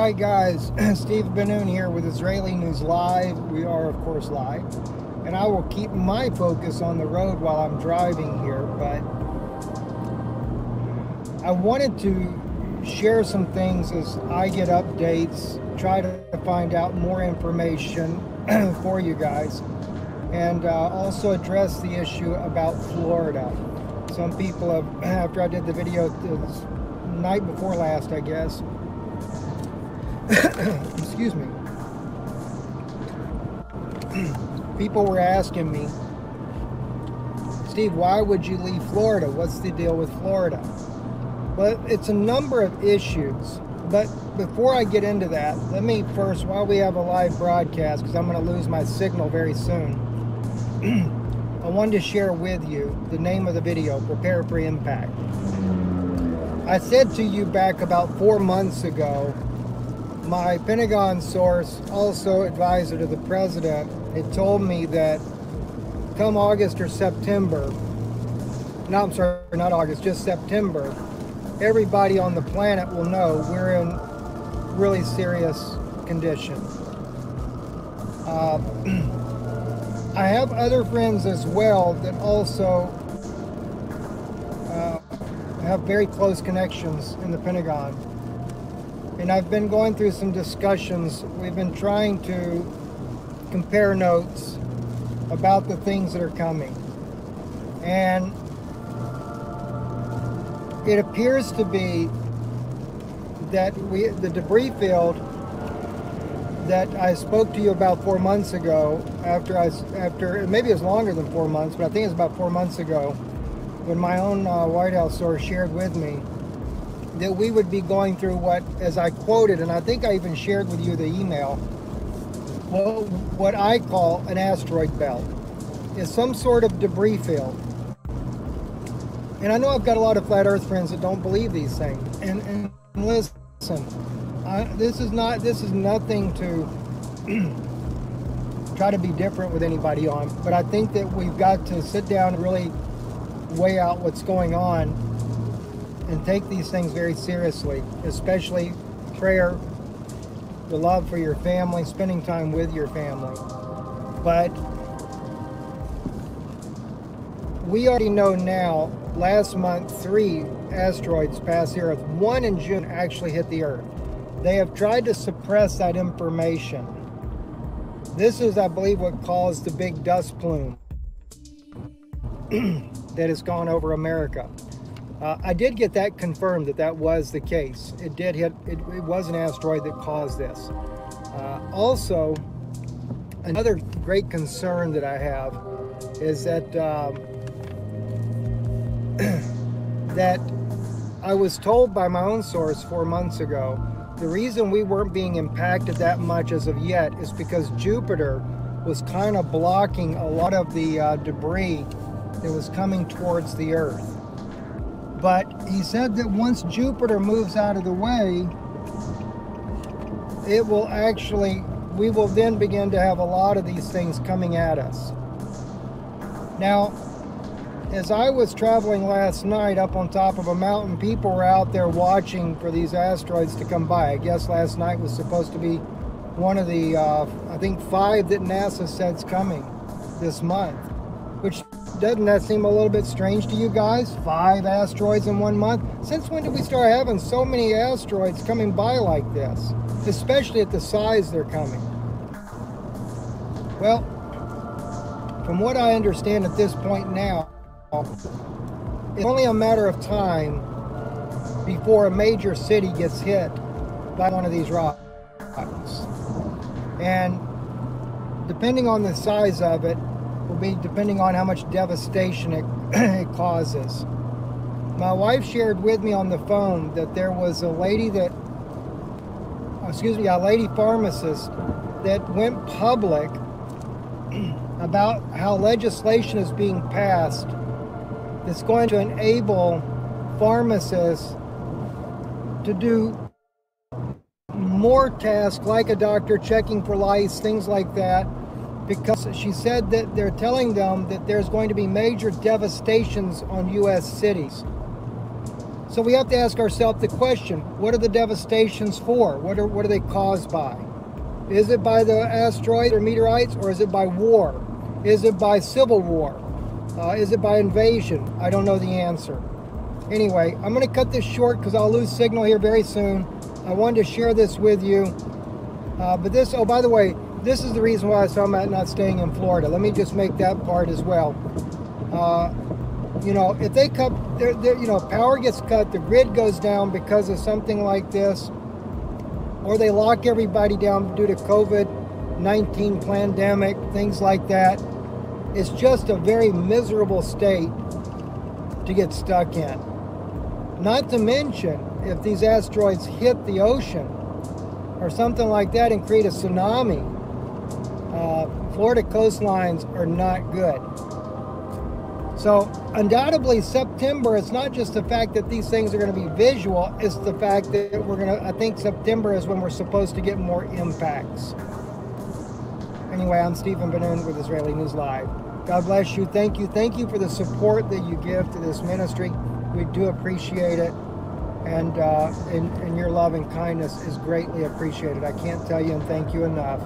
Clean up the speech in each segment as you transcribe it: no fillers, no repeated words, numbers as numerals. Alright guys, Steve Ben-Nun here with Israeli News Live. We are, of course, live. And I will keep my focus on the road while I'm driving here, but I wanted to share some things as I get updates, try to find out more information for you guys, and also address the issue about Florida. Some people have, after I did the video the night before last, I guess, excuse me, people were asking me, Steve, why would you leave Florida? What's the deal with Florida? Well, it's a number of issues, but before I get into that, let me first, while we have a live broadcast, because I'm going to lose my signal very soon, I wanted to share with you the name of the video, Prepare for Impact. I said to you back about 4 months ago, my Pentagon source, also advisor to the president, had told me that come August or September, no, I'm sorry, not August, just September, everybody on the planet will know we're in really serious condition. I have other friends as well that also have very close connections in the Pentagon. And I've been going through some discussions. We've been trying to compare notes about the things that are coming. And it appears to be that the debris field that I spoke to you about 4 months ago, after maybe it was longer than 4 months, but I think it was about 4 months ago, when my own White House source shared with me that we would be going through what, as I quoted, and I think I even shared with you the email, what I call an asteroid belt, is some sort of debris field. And I know I've got a lot of flat earth friends that don't believe these things. And listen, this is nothing to try to be different with anybody on, but I think that we've got to sit down and really weigh out what's going on and take these things very seriously, especially prayer, the love for your family, spending time with your family. But we already know now, last month, 3 asteroids passed the Earth. 1 in June actually hit the Earth. They have tried to suppress that information. This is, I believe, what caused the big dust plume that has gone over America. I did get that confirmed that was the case. It did hit, it was an asteroid that caused this. Also, another great concern that I have is that, that I was told by my own source 4 months ago, the reason we weren't being impacted that much as of yet is because Jupiter was kind of blocking a lot of the debris that was coming towards the Earth. But he said that once Jupiter moves out of the way, it will actually, we will then begin to have a lot of these things coming at us. Now, as I was traveling last night up on top of a mountain, people were out there watching for these asteroids to come by. I guess last night was supposed to be one of the, I think 5 that NASA said's coming this month, which doesn't that seem a little bit strange to you guys? 5 asteroids in 1 month? Since when did we start having so many asteroids coming by like this? Especially at the size they're coming. Well, from what I understand at this point now, it's only a matter of time before a major city gets hit by one of these rockets. And depending on the size of it, will be depending on how much devastation it causes. My wife shared with me on the phone that there was a lady pharmacist that went public about how legislation is being passed that's going to enable pharmacists to do more tasks like a doctor, checking for lice, things like that, because she said that they're telling them that there's going to be major devastations on U.S. cities. So we have to ask ourselves the question, what are the devastations for? What are they caused by? Is it by the asteroid or meteorites, or is it by war? Is it by civil war? Is it by invasion? I don't know the answer. Anyway, I'm going to cut this short because I'll lose signal here very soon. I wanted to share this with you. But this, oh, by the way, this is the reason why I saw Matt not staying in Florida. Let me just make that part as well. You know, if they cut, you know, power gets cut, the grid goes down because of something like this, or they lock everybody down due to COVID-19 pandemic, things like that. It's just a very miserable state to get stuck in. Not to mention, if these asteroids hit the ocean or something like that and create a tsunami, Florida coastlines are not good. So undoubtedly September, it's not just the fact that these things are going to be visual, it's the fact that we're going to, I think September is when we're supposed to get more impacts. Anyway, I'm Steve Ben-Nun with Israeli News Live. God bless you. Thank you. Thank you for the support that you give to this ministry. We do appreciate it. And your love and kindness is greatly appreciated. I can't tell you and thank you enough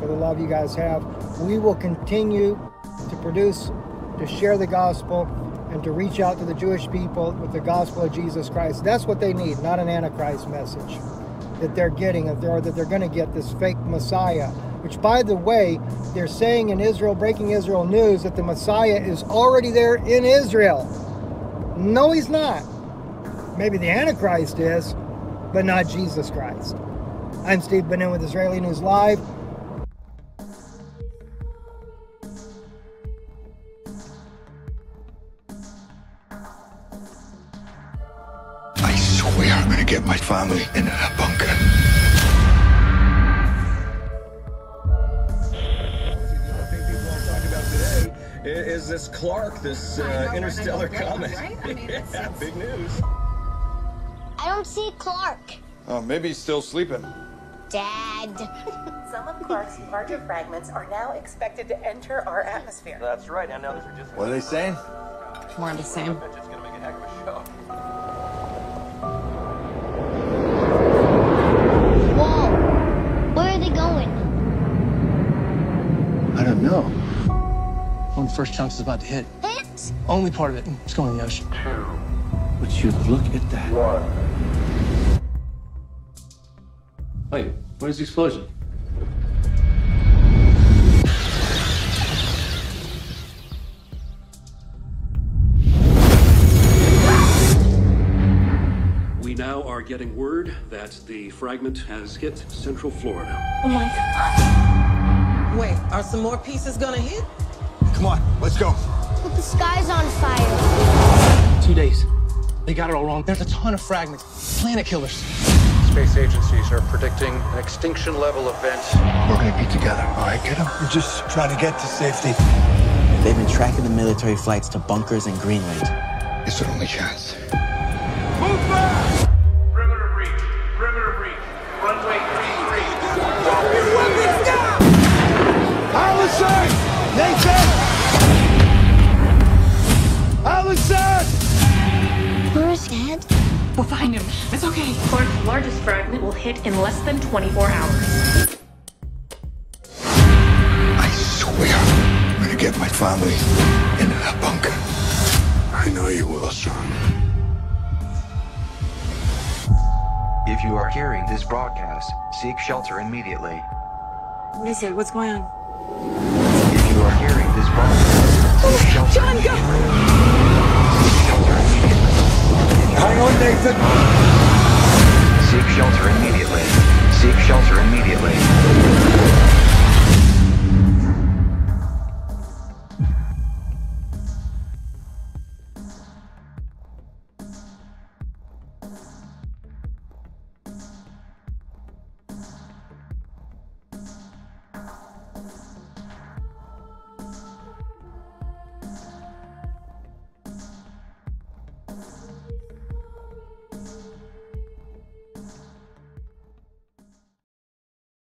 for the love you guys have. We will continue to produce, to share the gospel, and to reach out to the Jewish people with the gospel of Jesus Christ. That's what they need, not an Antichrist message that they're getting, or that they're going to get this fake Messiah, which, by the way, they're saying in Israel, breaking Israel news, that the Messiah is already there in Israel. No, he's not. Maybe the Antichrist is, but not Jesus Christ. I'm Steve Ben-Nun with Israeli News Live. I swear I'm going to get my family into that bunker. Is this Clark, this interstellar comet? Right? I mean, yeah, big news. I don't see Clark. Oh, maybe he's still sleeping. Dad. Some of Clark's larger fragments are now expected to enter our atmosphere. That's right. And others are just. What are they saying? More of the same. That's just going to make a heck of a show. Whoa. Where are they going? I don't know. One of the first chunks is about to hit. Hit? Only part of it. It's going in the ocean. Two. Would you look at that? One. Wait, where's the explosion? We now are getting word that the fragment has hit Central Florida. Oh my God. Wait, are some more pieces gonna hit? Come on, let's go. But the sky's on fire. 2 days. They got it all wrong. There's a ton of fragments. Planet killers. Space agencies are predicting an extinction level event. We're gonna be together, all right, kiddo? We're just trying to get to safety. They've been tracking the military flights to bunkers in Greenland. It's their only chance. Move back! Perimeter breach. Perimeter breach. Runway 33. Drop your weapons down! Allison! Nathan! Where's Dad? We'll find him. It's okay. Clark's largest fragment will hit in less than 24 hours. I swear I'm gonna get my family into that bunker. I know you will, son. If you are hearing this broadcast, seek shelter immediately. What is it? What's going on? If you are hearing this broadcast, seek shelter. John, go! Hang on, Nathan! Seek shelter immediately. Seek shelter immediately.